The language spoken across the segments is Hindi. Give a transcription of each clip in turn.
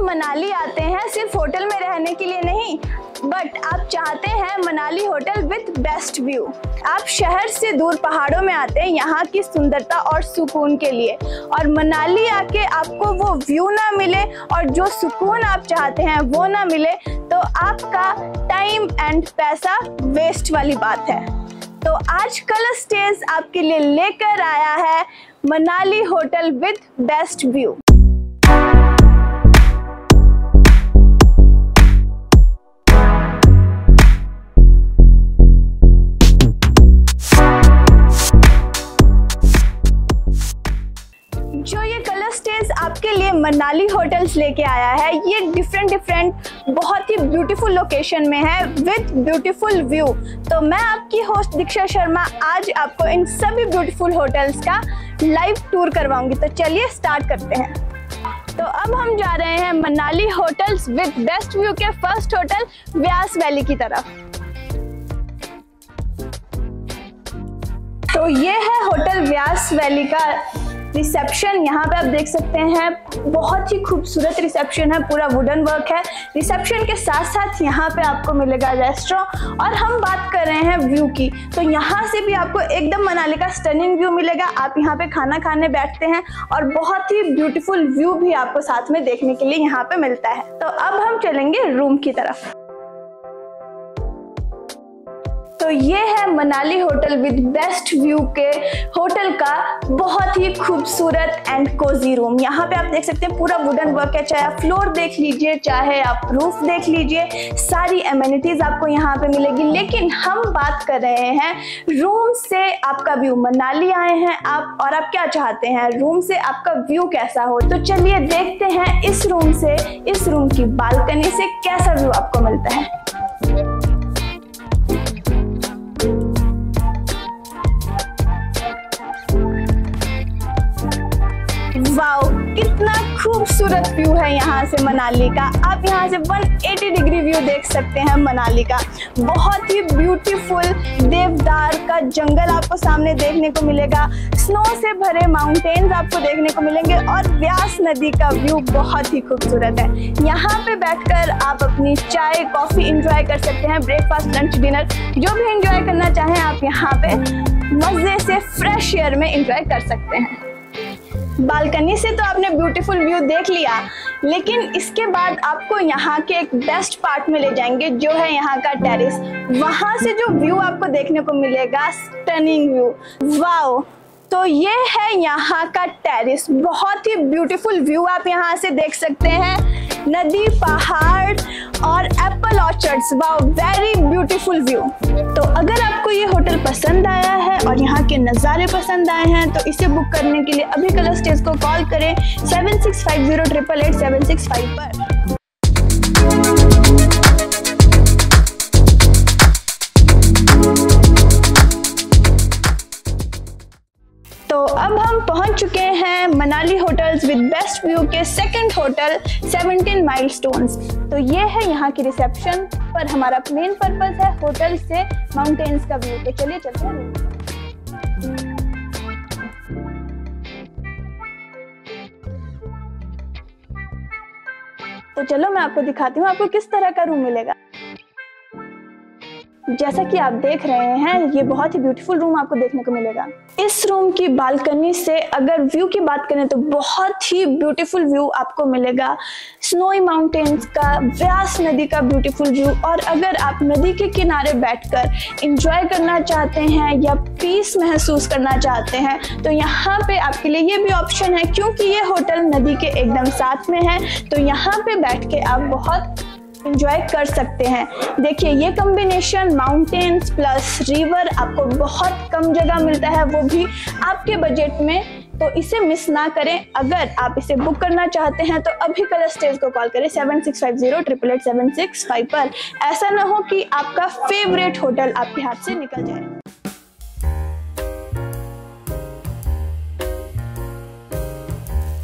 आप मनाली आते हैं सिर्फ होटल में रहने के लिए नहीं, बट आप चाहते हैं Manali hotel with best view. आप शहर से दूर पहाड़ों में आते हैं यहाँ की सुंदरता और सुकून के लिए, और मनाली आके आपको वो व्यू ना मिले और जो सुकून आप चाहते हैं वो ना मिले तो आपका टाइम एंड पैसा वेस्ट वाली बात है। तो आज कलर स्टेज आपके लिए लेकर आया है Manali hotel with best view. जो ये कलर स्टेज आपके लिए मनाली होटल्स लेके आया है ये डिफरेंट बहुत ही ब्यूटीफुल लोकेशन में है विद ब्यूटीफुल व्यू। तो मैं आपकी होस्ट दीक्षा शर्मा आज आपको इन सभी ब्यूटीफुल होटल्स का लाइव टूर करवाऊंगी। तो चलिए स्टार्ट करते हैं। तो अब हम जा रहे हैं Manali hotels with best view के फर्स्ट होटल व्यास वैली की तरफ। तो ये है होटल व्यास वैली का रिसेप्शन। यहाँ पे आप देख सकते हैं बहुत ही खूबसूरत रिसेप्शन है, पूरा वुडन वर्क है। रिसेप्शन के साथ साथ यहाँ पे आपको मिलेगा रेस्टोरेंट, और हम बात कर रहे हैं व्यू की तो यहाँ से भी आपको एकदम मनाली का स्टनिंग व्यू मिलेगा। आप यहाँ पे खाना खाने बैठते हैं और बहुत ही ब्यूटीफुल व्यू भी आपको साथ में देखने के लिए यहाँ पे मिलता है। तो अब हम चलेंगे रूम की तरफ। तो ये है Manali hotel with best view के होटल का बहुत ही खूबसूरत एंड कोजी रूम। यहाँ पे आप देख सकते हैं पूरा वुडन वर्क है, चाहे आप फ्लोर देख लीजिए चाहे आप रूफ देख लीजिए, सारी एमिनिटीज आपको यहाँ पे मिलेगी। लेकिन हम बात कर रहे हैं रूम से आपका व्यू। मनाली आए हैं आप और आप क्या चाहते हैं रूम से आपका व्यू कैसा हो, तो चलिए देखते हैं इस रूम से, इस रूम की बालकनी से कैसा व्यू आपको मिलता है। वाओ, कितना खूबसूरत व्यू है यहाँ से मनाली का। आप यहाँ से 180 डिग्री व्यू देख सकते हैं मनाली का। बहुत ही ब्यूटीफुल देवदार का जंगल आपको सामने देखने को मिलेगा, स्नो से भरे माउंटेन्स आपको देखने को मिलेंगे, और व्यास नदी का व्यू बहुत ही खूबसूरत है। यहाँ पे बैठकर आप अपनी चाय कॉफ़ी इंजॉय कर सकते हैं, ब्रेकफास्ट लंच डिनर जो भी इंजॉय करना चाहें आप यहाँ पे मज़े से फ्रेश एयर में इंजॉय कर सकते हैं। बालकनी से तो आपने ब्यूटीफुल व्यू देख लिया, लेकिन इसके बाद आपको यहाँ के एक बेस्ट पार्ट में ले जाएंगे जो है यहाँ का टेरेस। वहाँ से जो व्यू आपको देखने को मिलेगा स्टनिंग व्यू। वाओ, तो ये है यहाँ का टेरेस। बहुत ही ब्यूटीफुल व्यू आप यहाँ से देख सकते हैं, नदी, पहाड़ और apple orchards. Wow, very beautiful view. तो अगर आपको ये होटल पसंद आया है और यहाँ के नज़ारे पसंद आए हैं तो इसे बुक करने के लिए अभी कलर स्टेज को कॉल करें 7650888765 पर। तो अब हम पहुंच चुके हैं Manali hotels with best view के सेकंड होटल 17 माइलस्टोन्स। तो ये है यहाँ की रिसेप्शन, पर हमारा मेन पर्पस है होटल से माउंटेन्स का व्यू। तो चलिए चलते हैं। तो चलो मैं आपको दिखाती हूँ आपको किस तरह का रूम मिलेगा। जैसा कि आप देख रहे हैं ये बहुत ही ब्यूटीफुल रूम आपको देखने को मिलेगा। इस रूम की बालकनी से अगर व्यू की बात करें तो बहुत ही ब्यूटीफुल व्यू आपको मिलेगा, स्नोई माउंटेन्स का, व्यास नदी का ब्यूटीफुल व्यू। और अगर आप नदी के किनारे बैठकर इंजॉय करना चाहते हैं या पीस महसूस करना चाहते हैं तो यहाँ पे आपके लिए ये भी ऑप्शन है, क्योंकि ये होटल नदी के एकदम साथ में है। तो यहाँ पे बैठ के आप बहुत इंजॉय कर सकते हैं। देखिए ये कॉम्बिनेशन माउंटेन्स प्लस रिवर आपको बहुत कम जगह मिलता है, वो भी आपके बजट में। तो इसे मिस ना करें। अगर आप इसे बुक करना चाहते हैं तो अभी कलर स्टेज को कॉल करें 7650888765 पर। ऐसा ना हो कि आपका फेवरेट होटल आपके हाथ से निकल जाए।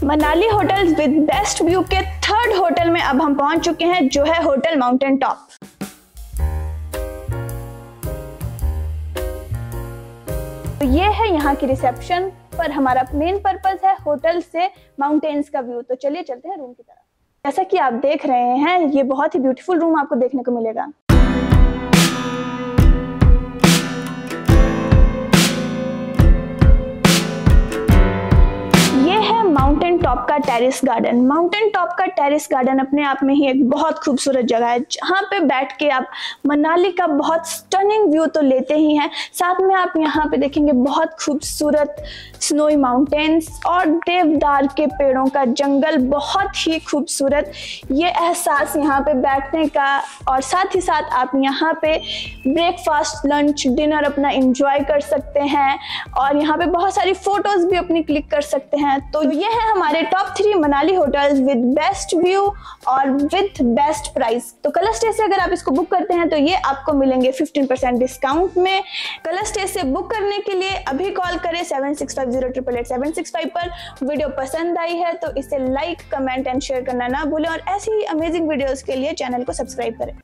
Manali hotels with best view के थर्ड होटल में अब हम पहुंच चुके हैं जो है होटल माउंटेन टॉप। तो ये है यहाँ की रिसेप्शन, पर हमारा मेन पर्पस है होटल से माउंटेन्स का व्यू। तो चलिए चलते हैं रूम की तरफ। जैसा कि आप देख रहे हैं ये बहुत ही ब्यूटीफुल रूम आपको देखने को मिलेगा। माउंटेन टॉप का टेरेस गार्डन। माउंटेन टॉप का टेरेस गार्डन अपने आप में ही एक बहुत खूबसूरत जगह है, जहाँ पे बैठ के आप मनाली का बहुत स्टनिंग व्यू तो लेते ही हैं, साथ में आप यहाँ पे देखेंगे बहुत खूबसूरत स्नोई माउंटेन्स और देवदार के पेड़ों का जंगल, बहुत ही खूबसूरत ये एहसास यहाँ पे बैठने का। और साथ ही साथ आप यहाँ पे ब्रेकफास्ट, लंच, डिनर अपना इंजॉय कर सकते हैं और यहाँ पे बहुत सारी फोटोज भी अपनी क्लिक कर सकते हैं। तो ये है हमारे top 3 Manali hotels with best view और विद बेस्ट प्राइस। तो कलर स्टे से अगर आप इसको बुक करते हैं तो ये आपको मिलेंगे 15% डिस्काउंट में। कलर स्टे से बुक करने के लिए अभी कॉल करें 7650888765 पर। वीडियो पसंद आई है तो इसे लाइक, कमेंट एंड शेयर करना ना भूलें और ऐसी ही अमेजिंग वीडियोस के लिए चैनल को सब्सक्राइब करें।